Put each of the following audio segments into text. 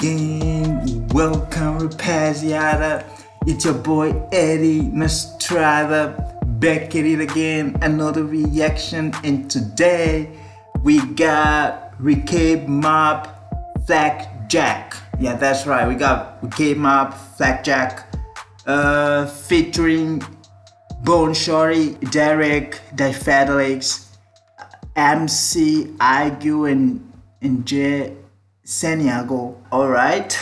again, welcome rapaziada, it's your boy Eddie Nostrada, back at it again, another reaction, and today we got Recayd Mob Flack Jack. Yeah, that's right, we got Recayd Mob Flack Jack featuring Bones Shorty, Derek, Dfideliz, MC Igu, and Je Santiago. Alright,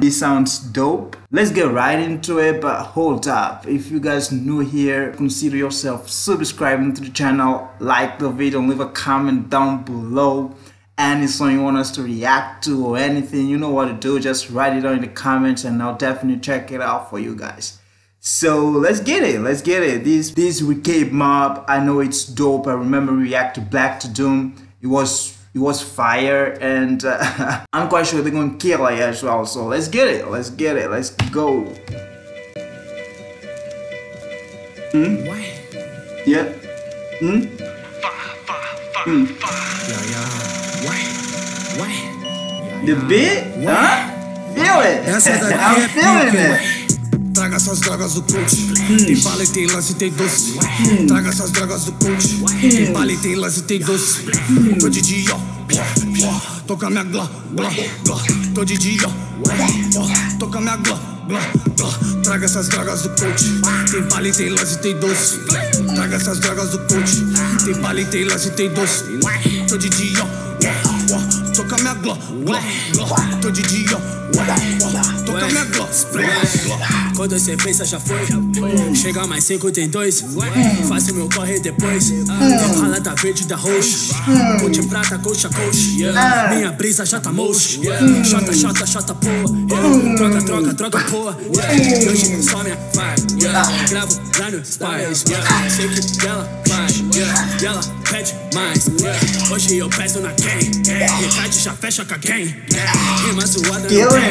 this sounds dope. Let's get right into it, but hold up. If you guys are new here, consider yourself subscribing to the channel, like the video, and leave a comment down below. Any song you want us to react to or anything, you know what to do, just write it down in the comments and I'll definitely check it out for you guys. So let's get it, let's get it. This Recayd Mob, I know it's dope. I remember react to Black to Doom. It was fire, and I'm quite sure they're gonna kill it as well. So let's get it, let's get it, let's go. What? Yeah. The beat? What? Huh? Feel it. I'm feeling it. Traga essas drogas do coach, tem bala e tem lance e tem doce. Traga essas drogas do coach, tem bala e tem lance e tem doce. Tô de dia, ó, toca minha gló, gló, gló. Tô de dia, ó, toca minha gló, gló, gló. Traga essas drogas do coach, tem bala e tem lance e tem doce. Traga essas drogas do coach, tem bala e tem lance e tem doce. Tô de dia, ó, toca minha gló, gló, gló. Tô de dia, ó, toca minha gló, gló. Quando cê pensa já foi, chega mais 5 tem 2. Faço meu corre depois, rala tá verde da roxo. Ponte prata, coxa, coxa, yeah. Minha brisa já tá mocho, yeah. Chota, chota, chota, boa, yeah. Troca, troca, troca, boa, yeah. Hoje só minha vibe, yeah. Gravo lá no Spice, yeah. Sei que ela faz, yeah. E ela pede mais, yeah. Hoje eu peço na gang, yeah. Recayd já fecha com a gang, yeah. Rima zoada no gang.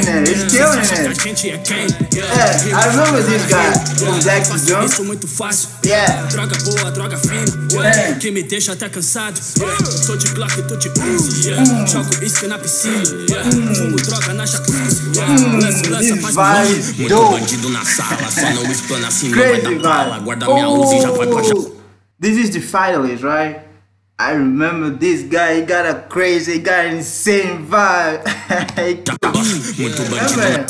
I remember this guy from Black to Doom. Faço isso muito fácil, yeah. Droga boa, droga fina, yeah. Que me deixa até cansado, yeah. Tô de Glock, tô de Uzi, yeah. Jogo isso na piscina, yeah. Fumo droga na jacuzzi, yeah. Lança, lança, faz barulho. Muito bandido na sala, só não explana assim. Não vai dar bala, guarda minha Uzi e já vai pra jacuzzi. This is Dfideliz, right? I remember this guy, he got a crazy, he got an insane vibe. Muito bandido na sala,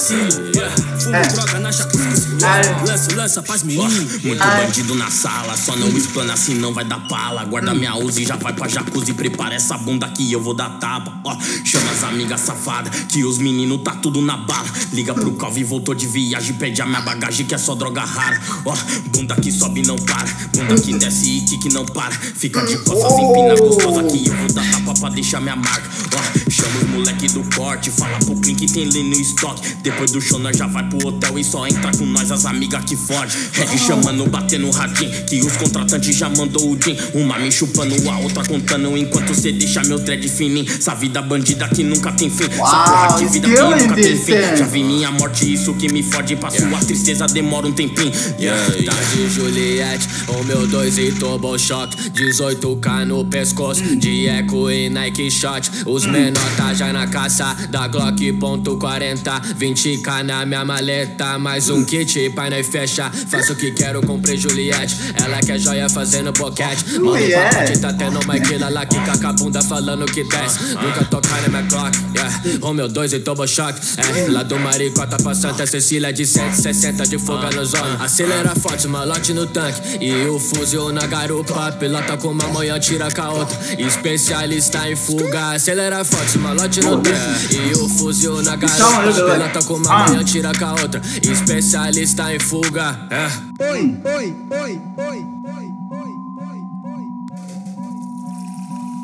yeah. Fumo droga na jacuzzi, lança, lança, faz menino. Muito bandido na sala, só não explana assim, não vai dar pala. Guarda minha Uzi e já vai pra jacuzzi, prepara essa bunda que eu vou dar tapa. Ó, chama as amigas safada, que os meninos tá tudo na bala. Liga pro Calvi, voltou de viagem, pede a minha bagagem que é só droga rara. Ó, bunda que sobe não para, bunda que desce e que não para. Fica de costas, pina gostosa que eu vou dar tapa pra deixar minha marca. Ó, chama os moleque do corte, fala pro Clean que tem lei no estoque. Depois do show nós já vai pro hotel e só entra com nós as amigas que foge. Heavy chamando, batendo radinho, que os contratantes já mandou o din. Uma me chupando, a outra contando, enquanto cê deixa meu thread fininho. Essa vida bandida que nunca tem fim, essa porra de vida que nunca tem fim. Já vi minha morte, isso que me fode, pra sua tristeza demora um tempinho, yeah, yeah. Tá de Juliette, o meu 2 e Turbo Shock, 18K no pescoço, de eco e Nike Shot. Os menor tá já na caça, da Glock .40, 20K na minha maleta, mais um kit pra nós fechar. Faço o que quero, comprei Juliette, ela quer joia fazendo boquete. Mano, pacote tá tendo uma guila lá que caca bunda falando que desce. Nunca tocar na minha Glock, yeah. O meu 2 e Turbo Shock, é. Lá do Maricota pra Santa Cecília, de 160 de fuga nos olhos. Acelera forte, malote no tanque e o fuzil na garupa. Pilota com uma manhã, tira com a outra, especialista em fuga. Acelera forte, malote no tanque e o fuzil na garupa. Pilota com uma manhã, tira com a outra, especialista em fuga. Oi, oi, oi, oi, oi.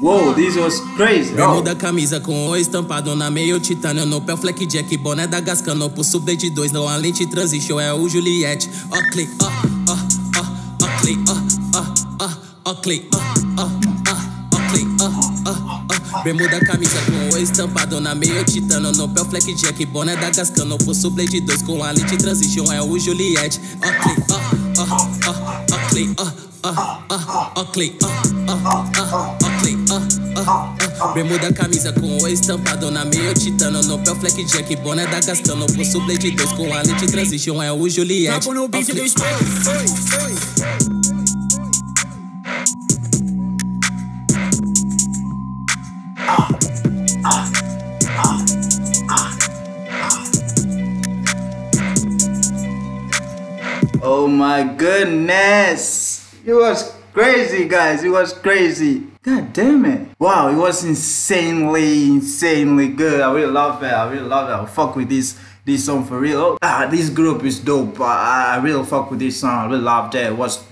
Wow, this was crazy. Bermuda, camisa com o estampado na meio titânio, no pé Flack Jack, boné da Gascano, por sub de 2, não a lente transition, é o Juliette. Ó, clique, ó, ó, ó, ó, clique, ó, ó, ó, ó, clique, ó, ó, ó, ó, clique, ó, ó, ó. Bermuda, camisa com o estampado na meio titânio, no pé Flack Jack, boné da Gascano, por sub de 2, com a lente transition, é o Juliette. Ó, clique, ó, ó, ó, ó, clique, ó. Click, click, click, click, Bermuda, camisa com o estampadona, meio titano no pé, Flack Jack, boné da Castano, pulso Blade 2 com a lente transition, é o Juliette. Trapo no beat do espelho. Oh my goodness! It was crazy, guys. It was crazy. God damn it. Wow, it was insanely good. I really love it. I'll fuck with this song for real. Ah, this group is dope. I really fuck with this song. I really loved it. It was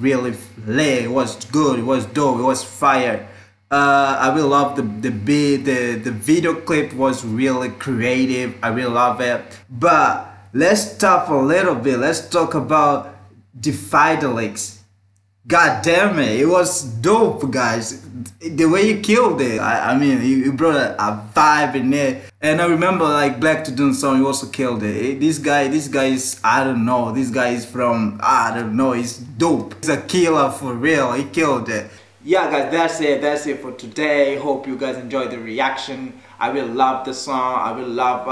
really lit. It was good. It was dope. It was fire. I really love the beat. The video clip was really creative. I really love it. But let's talk a little bit. Let's talk about Dfideliz. God damn it, it was dope, guys. The way you killed it, I mean, you brought a vibe in it. And I remember, like, Black to Doom song, you also killed it. This guy is, I don't know, this guy is from, I don't know, he's dope. He's a killer for real, he killed it. Yeah, guys, that's it for today. Hope you guys enjoyed the reaction. I really love the song, I really love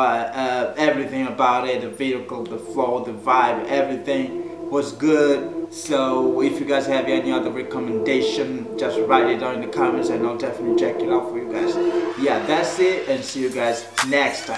everything about it, the vehicle, the flow, the vibe, everything was good. So if you guys have any other recommendation, just write it down in the comments and I'll definitely check it out for you guys. Yeah, that's it, and see you guys next time.